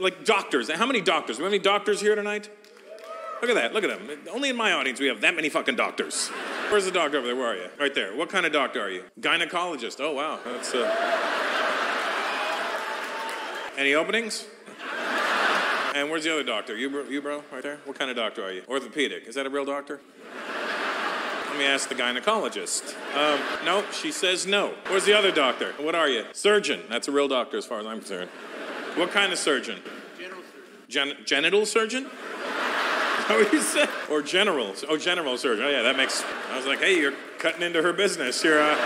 Like doctors. How many doctors? Do we have any doctors here tonight? Look at that. Look at them. Only in my audience we have that many fucking doctors. Where's the doctor over there? Where are you? Right there. What kind of doctor are you? Gynecologist. Oh, wow. That's, Any openings? And where's the other doctor? You, bro? Right there? What kind of doctor are you? Orthopedic. Is that a real doctor? Let me ask the gynecologist. No, she says no. Where's the other doctor? What are you? Surgeon. That's a real doctor as far as I'm concerned. What kind of surgeon? General surgeon. Genital surgeon? What you said? Or general. Oh, general surgeon. Oh, yeah, that makes... I was like, hey, you're cutting into her business. You're,